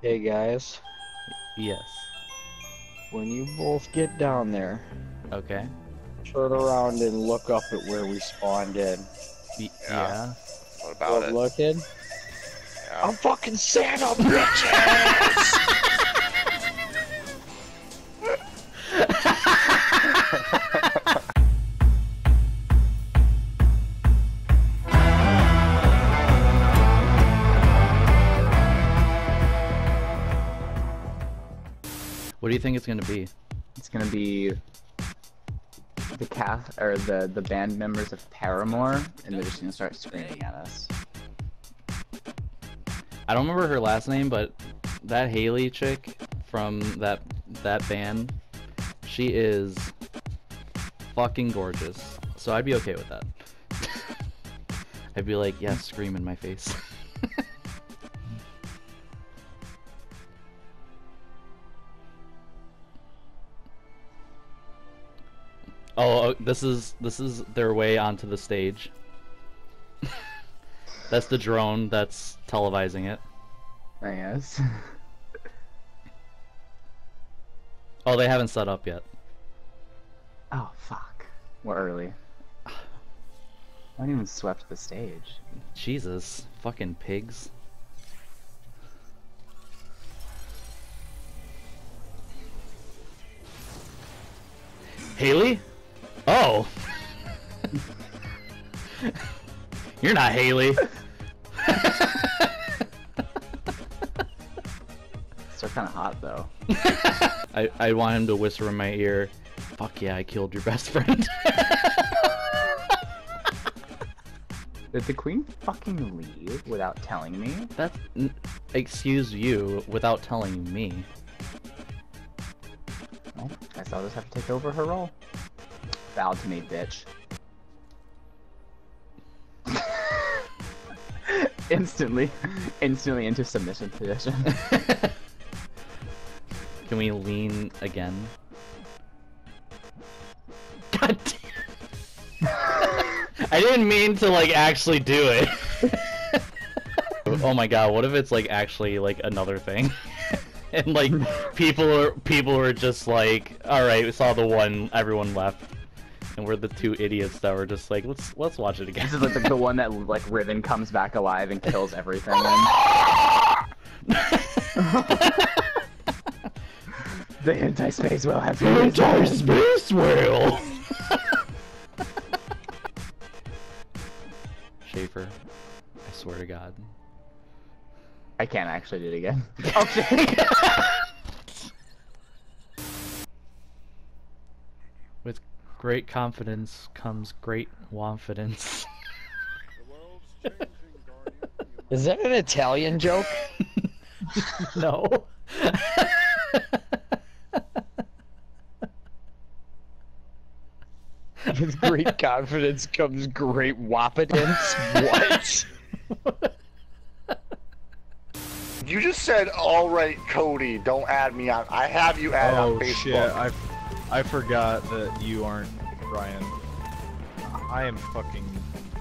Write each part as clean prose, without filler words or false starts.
Hey guys. Yes. When you both get down there, okay, turn around and look up at where we spawned in. Yeah. What about it? Looking. Yeah. I'm fucking Santa, bitches. What do you think it's gonna be? It's gonna be the cast or the band members of Paramore, and they're just gonna start screaming at us. I don't remember her last name, but that Hayley chick from that band, she is fucking gorgeous. So I'd be okay with that. I'd be like, yeah, scream in my face. Oh, this is their way onto the stage. That's the drone that's televising it. I guess. Oh, they haven't set up yet. Oh fuck! We're early. I haven't even swept the stage. Jesus, fucking pigs. Hayley? Oh! You're not Hayley! They're kinda hot though. I want him to whisper in my ear, fuck yeah, I killed your best friend. Did the queen fucking leave without telling me? That's... excuse you, without telling me. Well, I guess I'll just have to take over her role. Bow to me, bitch. Instantly into submission position. Can we lean again? God damn. I didn't mean to like actually do it. Oh my god, what if it's like actually like another thing? And like people are just like, all right, we saw the one, everyone left. And we're the two idiots that were just like, let's watch it again. This is like the one that like Riven comes back alive and kills everything. The anti-space whale has the entire space whale. Schaefer, I swear to God, I can't actually do it again. Okay. Great confidence comes great wonfidence. Is that an Italian joke? No. With great confidence comes great wopidence. What? You just said, all right, Cody, don't add me on. I have you add on Facebook. Shit, I forgot that you aren't Ryan. I am fucking...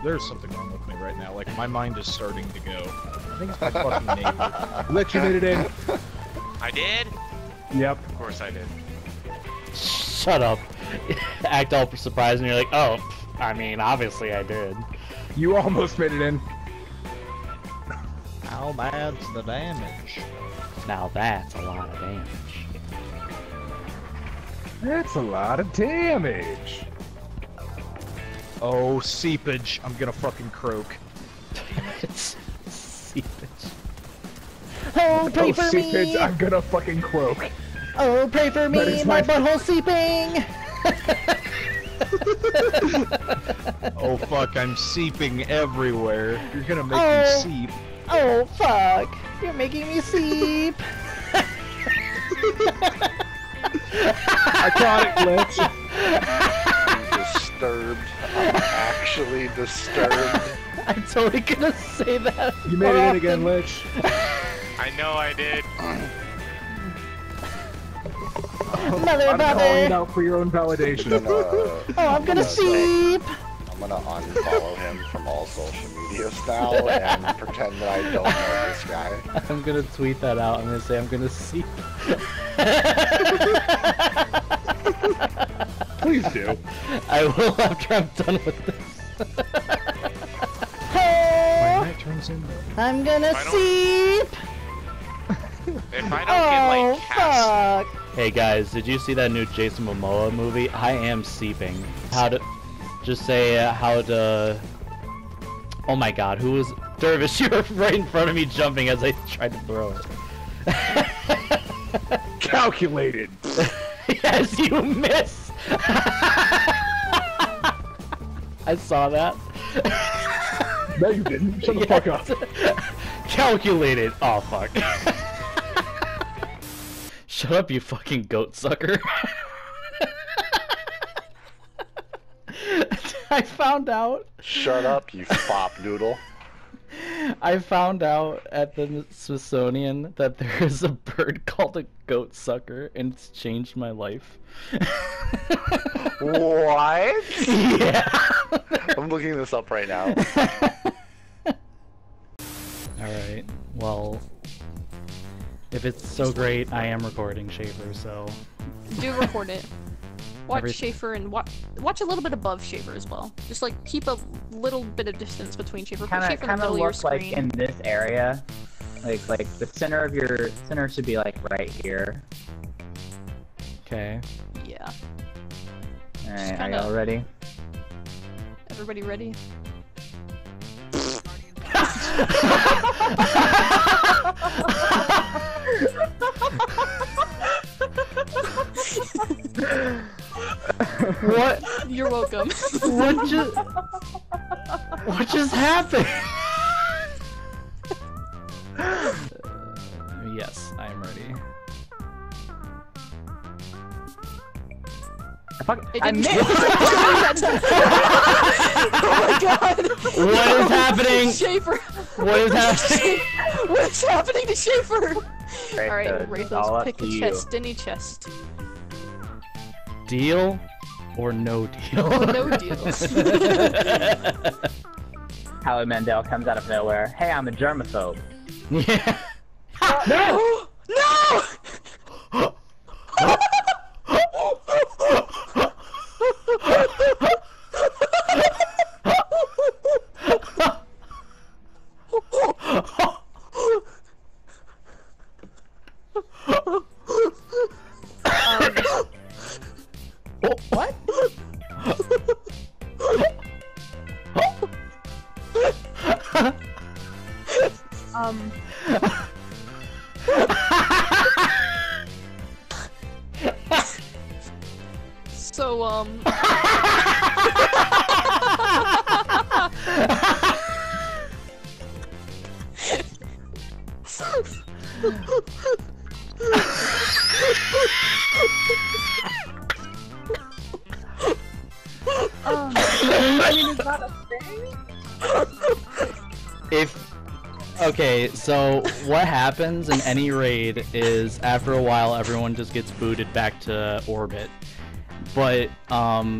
There's something wrong with me right now. Like, my mind is starting to go. I think it's my fucking neighbor. Let you did it in. I did? Yep. Of course I did. Shut up. Act all surprised and you're like, oh, I mean, obviously I did. You almost made it in. How bad's the damage? Now that's a lot of damage. That's a lot of damage. Oh, seepage. I'm gonna fucking croak. Seepage. Oh, pray for me! Seepage, I'm gonna fucking croak. Oh, pray for me, my butthole seeping! Oh, fuck, I'm seeping everywhere. You're gonna make me seep. Oh, fuck. You're making me seep. Iconic glitch. I'm disturbed. I'm actually disturbed. I'm totally gonna say that. You made it in again, Lich. I know I did. Mother, I'm calling out for your own validation. I'm gonna seep. I'm gonna unfollow him from all social medias now and pretend that I don't know this guy. I'm gonna tweet that out. I'm gonna say I'm gonna see. Please do. I will after I'm done with this. My night turns in. I'm gonna see. If I don't get like cast. Fuck. Hey guys, did you see that new Jason Momoa movie? I am seeping. How to just say how to. Oh my God, who was Dervish? You were right in front of me jumping as I tried to throw it. Calculated. Yes, you miss. I saw that. No, you didn't. Shut the fuck up. Calculated. Oh fuck. Shut up, you fucking goat sucker. I found out. Shut up, you fop noodle. I found out at the Smithsonian that there is a bird called a goat sucker, and it's changed my life. What? Yeah. I'm looking this up right now. Alright, well, if it's so great, I am recording Schaefer, so... Do record it. Watch Schaefer and watch a little bit above Schaefer as well. Just like keep a little bit of distance between Schaefer. Kind of look like in this area, like the center of your center should be like right here. Okay. Yeah. All right, are y'all ready? Everybody ready? What? You're welcome. What just happened? Yes, I am ready. I missed. Oh my God! What is happening? Schaefer. What is happening? What is happening to Schaefer? All right, Raythos, pick a chest, any chest. Deal or no deal? No deal. Howie Mandel comes out of nowhere. Hey, I'm a germaphobe. Yeah. No! No! What? So. I mean, is that a thing? Okay, so what happens in any raid is after a while everyone just gets booted back to orbit. But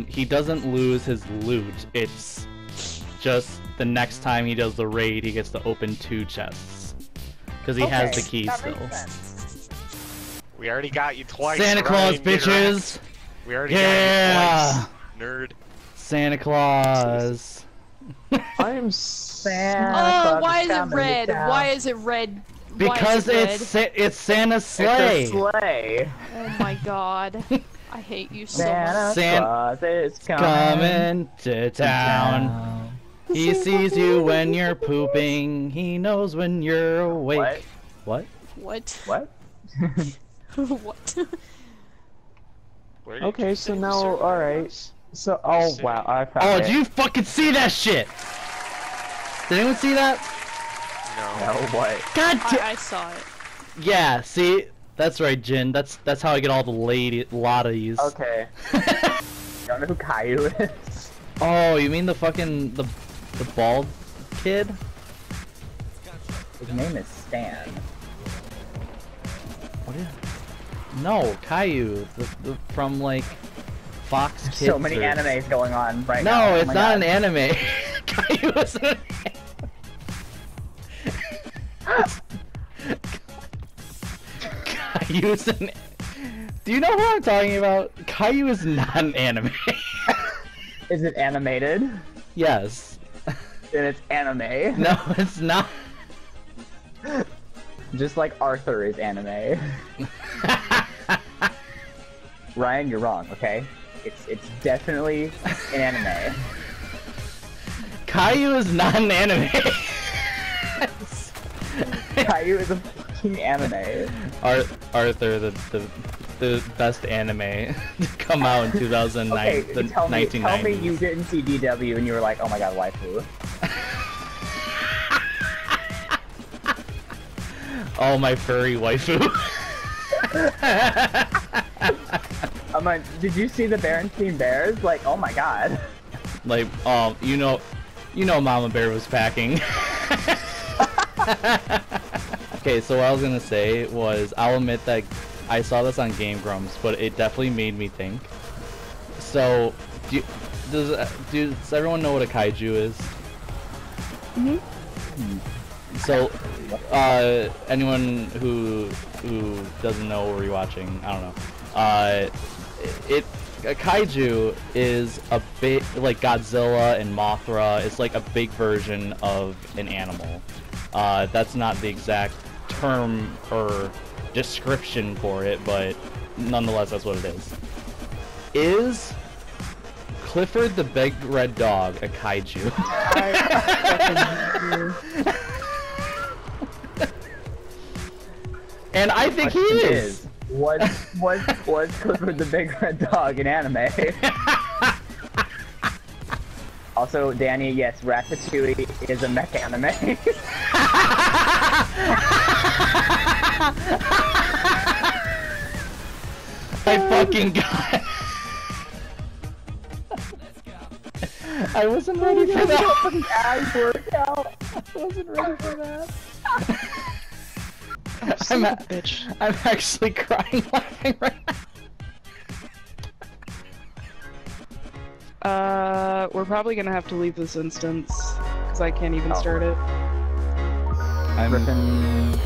he doesn't lose his loot. It's just the next time he does the raid, he gets to open 2 chests. Because he has the key still. We already got you twice. Santa Claus, bitches! We already got you twice, nerd. Santa Claus. I am Santa Claus. Oh, why is it red? Why is it red? Because it's Santa's sleigh. It's a sleigh. Oh my God. I hate you so much. Santa Claus is coming to town. He sees you when you're pooping. He knows when you're awake. What? What? What? What? What? Okay, so now, alright. So, oh wow, I found it. Oh, did you fucking see that shit? Did anyone see that? No. No, what? God damn! I saw it. Yeah, see? That's right, Jin. That's how I get all the lotties. Okay. You don't know who Caillou is? Oh, you mean the fucking the bald kid? His name is Stan. What is? No, Caillou. From like Fox Kids. So many animes going on right now. No, it's not an anime. Caillou is an anime. Caillou is an... Do you know what I'm talking about? Caillou is not an anime. Is it animated? Yes. Then it's anime. No, it's not. Just like Arthur is anime. Ryan, you're wrong, okay? It's definitely an anime. Caillou is not an anime. Caillou is a fucking anime. Arthur, the best anime to come out in 2009. Okay, the tell me you didn't see DW and you were like, oh my god, waifu. Oh, my furry waifu. Did you see the Berenstein Bears? Like, oh my god. Like, you know Mama Bear was packing. Okay, so what I was gonna say was, I'll admit that I saw this on Game Grumps, but it definitely made me think. So, does everyone know what a kaiju is? Mm-hmm. So, anyone who doesn't know or rewatching, I don't know. A kaiju is a bit like Godzilla and Mothra. It's like a big version of an animal. That's not the exact term or description for it, but nonetheless, that's what it is. Is Clifford the Big Red Dog a kaiju? And I think he is. Was Clifford the Big Red Dog in anime? Also, Danny, yes, Ratatouille is a mech anime. I fucking got. I wasn't ready for that. I wasn't ready for that. Bitch. I'm actually crying laughing right now. We're probably gonna have to leave this instance because I can't even start it. I'm Riven.